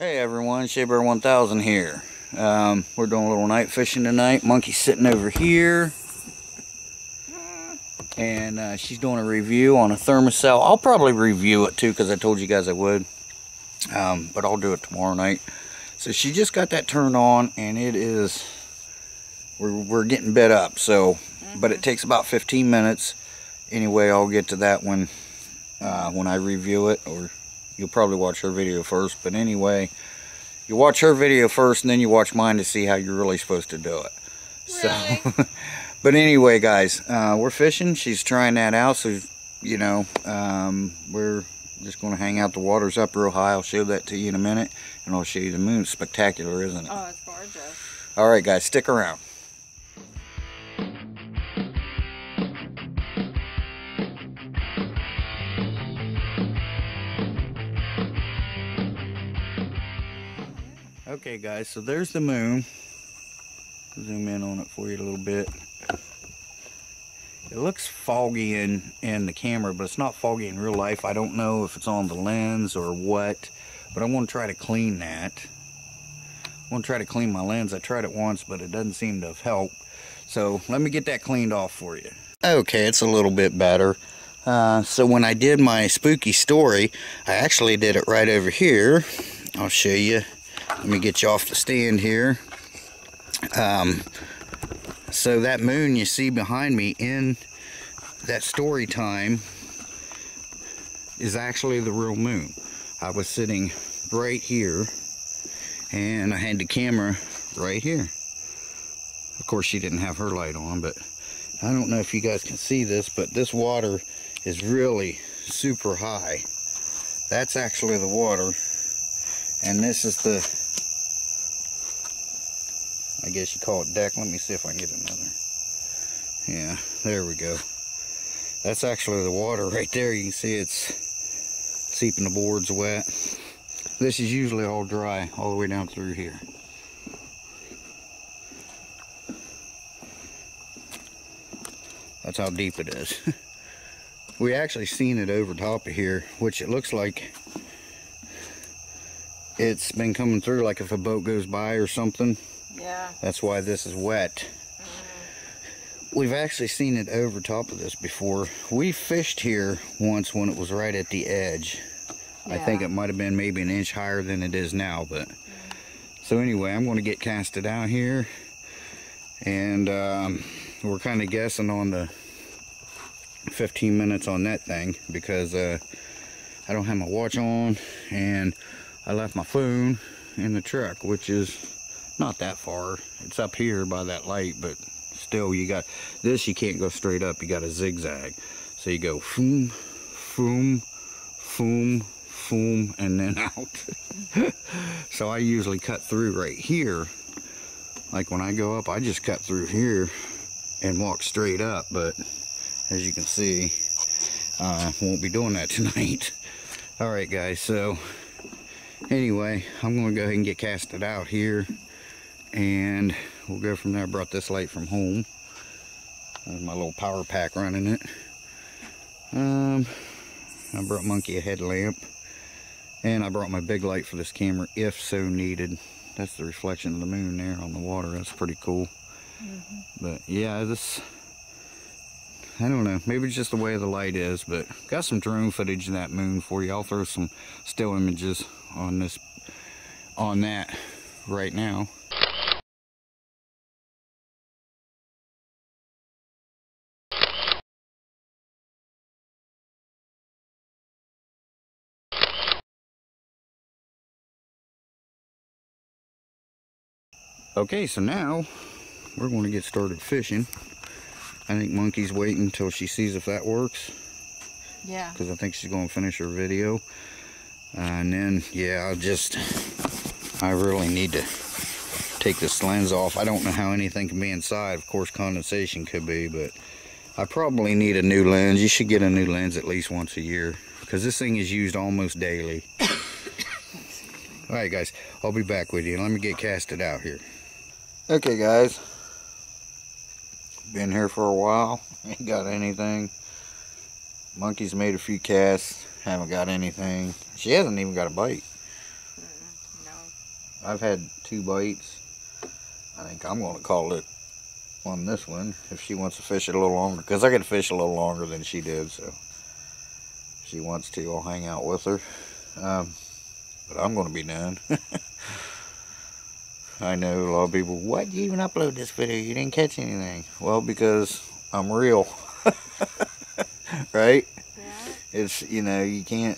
Hey everyone, shabear1000 here. We're doing a little night fishing tonight. Monkey's sitting over here. And she's doing a review on a thermocell. I'll probably review it too because I told you guys I would. But I'll do it tomorrow night. So she just got that turned on and it is... We're getting bit up. So, but it takes about 15 minutes. Anyway, I'll get to that when I review it, or... You'll probably watch her video first, but anyway, you watch her video first and then you watch mine to see how you're really supposed to do it. Really? So, but anyway, guys, we're fishing. She's trying that out, so you know, we're just going to hang out. The water's up real high. I'll show that to you in a minute, and I'll show you the moon. It's spectacular, isn't it? Oh, it's gorgeous. All right, guys, stick around. Okay guys, so there's the moon. Zoom in on it for you a little bit. It looks foggy in the camera, but it's not foggy in real life. I don't know if it's on the lens or what, but I'm going to try to clean that. I'm going to try to clean my lens. I tried it once, but it doesn't seem to have helped. So let me get that cleaned off for you. Okay, it's a little bit better. So when I did my spooky story, I actually did it right over here. I'll show you. Let me get you off the stand here. So that moon you see behind me in that story time is actually the real moon. I was sitting right here and I had the camera right here. Of course she didn't have her light on, but I don't know if you guys can see this, but this water is really super high. That's actually the water. And this is the, I guess you call it deck. Let me see if I can get another. Yeah, there we go. That's actually the water right there. You can see it's seeping, the board's wet. This is usually all dry all the way down through here. That's how deep it is. We actually seen it over top of here, which it looks like it's been coming through, like if a boat goes by or something. Yeah. That's why this is wet. Mm-hmm. We've actually seen it over top of this before. We fished here once when it was right at the edge. Yeah. I think it might have been maybe an inch higher than it is now, but mm-hmm. So anyway, I'm going to get casted out here, and we're kind of guessing on the 15 minutes on that thing because I don't have my watch on, and I left my phone in the truck, which is not that far. It's up here by that light, but still, you got this, you can't go straight up, you got a zigzag. So you go foom, foom, foom, foom, and then out. So I usually cut through right here. Like when I go up, I just cut through here and walk straight up, but as you can see, I won't be doing that tonight. All right guys, so anyway, I'm going to go ahead and get casted out here, and we'll go from there. I brought this light from home. There's my little power pack running it. I brought Monkey a headlamp, and I brought my big light for this camera if so needed. That's the reflection of the moon there on the water. That's pretty cool. Mm-hmm. But yeah, this, I don't know, maybe it's just the way the light is, but got some drone footage of that moon for you. I'll throw some still images on this, on that right now. Okay, so now we're going to get started fishing. I think Monkey's waiting until she sees if that works. Yeah. Because I think she's going to finish her video. And then, yeah, I really need to take this lens off. I don't know how anything can be inside. Of course, condensation could be, but I probably need a new lens. You should get a new lens at least once a year because this thing is used almost daily. All right, guys, I'll be back with you. Let me get casted out here. Okay, guys. Been here for a while, ain't got anything. Monkey's made a few casts, haven't got anything. She hasn't even got a bite. No. I've had 2 bites. I think I'm going to call it on this one if she wants to fish it a little longer, because I can fish a little longer than she did, so if she wants to, I'll hang out with her. But I'm going to be done. I know a lot of people, why did you even upload this video? You didn't catch anything. Well, because I'm real. Right? Yeah. It's, you know, you can't,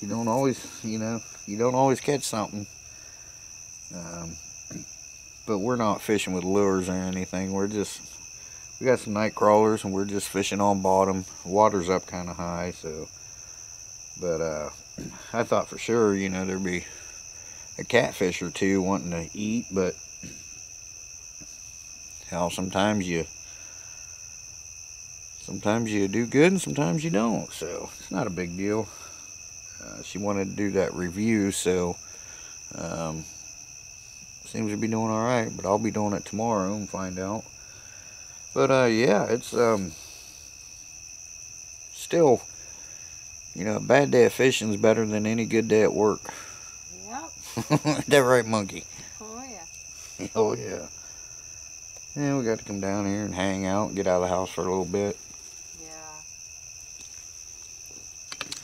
you don't always, you know, you don't always catch something. But we're not fishing with lures or anything. We're just, we got some night crawlers and we're just fishing on bottom. Water's up kind of high, so. But I thought for sure, you know, there'd be a catfish or two wanting to eat, but hell, sometimes you do good and sometimes you don't, so it's not a big deal. She wanted to do that review, so seems to be doing all right, but I'll be doing it tomorrow and find out. But yeah, it's still, you know, a bad day of fishing is better than any good day at work. Yep. That right, Monkey? Oh, yeah. Oh, yeah. Yeah, we got to come down here and hang out, get out of the house for a little bit.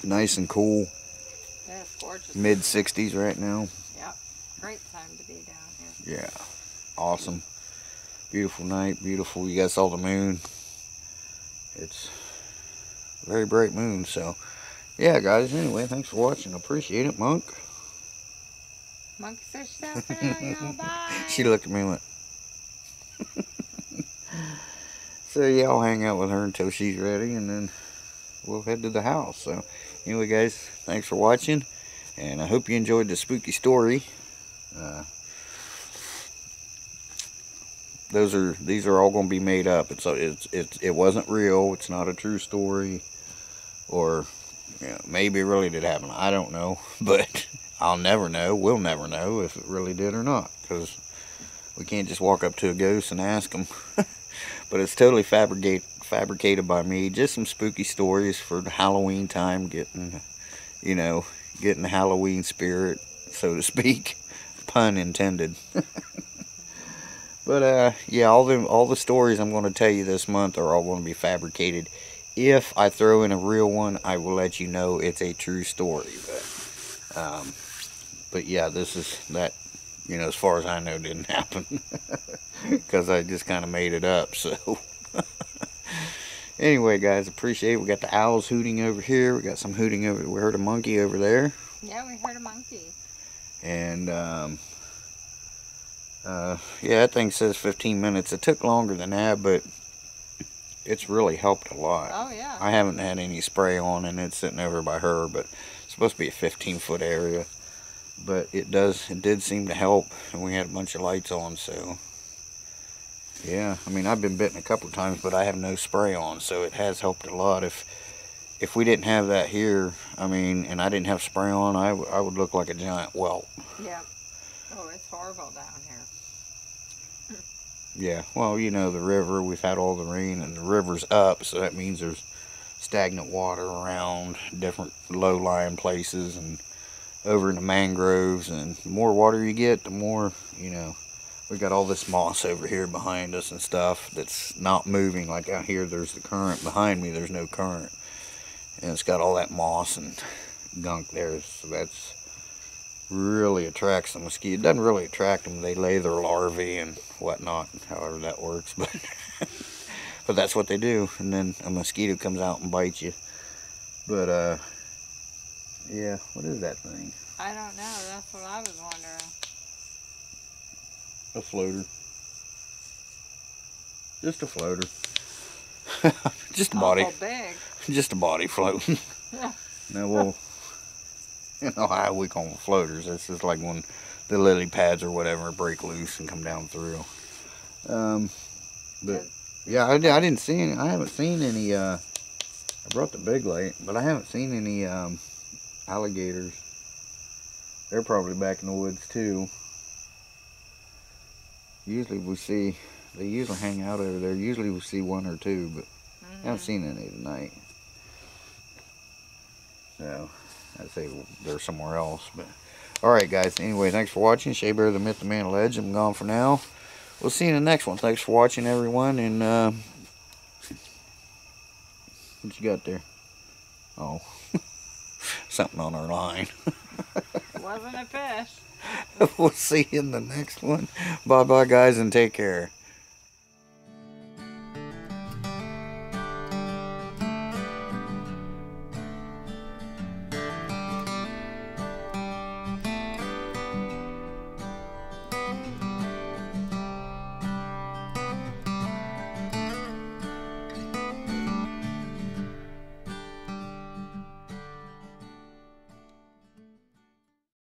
Yeah. Nice and cool. Yeah, it's gorgeous. Mid-60s right now. Yep. Great time to be down here. Yeah. Awesome. Beautiful night. Beautiful. You guys saw the moon. It's a very bright moon, so... Yeah, guys, anyway, thanks for watching. Appreciate it, Monk. Monk says stuff for now, y'all. Bye. She looked at me and went. So, yeah, I'll hang out with her until she's ready, and then we'll head to the house. So, anyway, guys, thanks for watching, and I hope you enjoyed the spooky story. These are all going to be made up. It wasn't real. It's not a true story, or... Yeah, maybe it really did happen. I don't know, but I'll never know. We'll never know if it really did or not, because we can't just walk up to a ghost and ask them. But it's totally fabricated by me. Just some spooky stories for Halloween time, getting the Halloween spirit, so to speak, pun intended. But yeah, all the stories I'm going to tell you this month are all going to be fabricated. If I throw in a real one, I will let you know it's a true story. But yeah, this is that, you know, as far as I know, didn't happen. Because I just kind of made it up, so. Anyway, guys, appreciate it. We got the owls hooting over here. We got some hooting over. We heard a monkey over there. Yeah, we heard a monkey. And, yeah, that thing says 15 minutes. It took longer than that, but... It's really helped a lot. Oh, yeah. I haven't had any spray on, and it's sitting over by her, but it's supposed to be a 15-foot area. But it did seem to help, and we had a bunch of lights on, so... Yeah, I mean, I've been bitten a couple of times, but I have no spray on, so it has helped a lot. If we didn't have that here, I mean, and I didn't have spray on, I would look like a giant whelp. Yeah. Oh, it's horrible down here. Yeah, well, you know, the river, we've had all the rain, and the river's up, so that means there's stagnant water around different low-lying places and over in the mangroves, and the more water you get, the more, you know, we got all this moss over here behind us and stuff that's not moving. Like out here, there's the current. Behind me, there's no current, and it's got all that moss and gunk there, so that's really attracts the mosquito. It doesn't really attract them. They lay their larvae and whatnot, however that works, but but that's what they do, and then a mosquito comes out and bites you. But yeah, what is that thing? I don't know. That's what I was wondering. A floater. Just a floater. Just a body. Awful big. Just a body floating. Now we'll in Ohio, we call them floaters. That's just like when the lily pads or whatever break loose and come down through. But yeah, I didn't see any. I haven't seen any. I brought the big light, but I haven't seen any alligators. They're probably back in the woods too. Usually we see. They usually hang out over there. Usually we see one or two, but I haven't seen any tonight. So. I'd say they're somewhere else, but Alright guys, anyway, thanks for watching. Shabear the Myth, the Man, the Legend. I'm gone for now. We'll see you in the next one. Thanks for watching, everyone. And what you got there? Oh, something on our line. Wasn't a fish. We'll see you in the next one. Bye bye guys, and take care.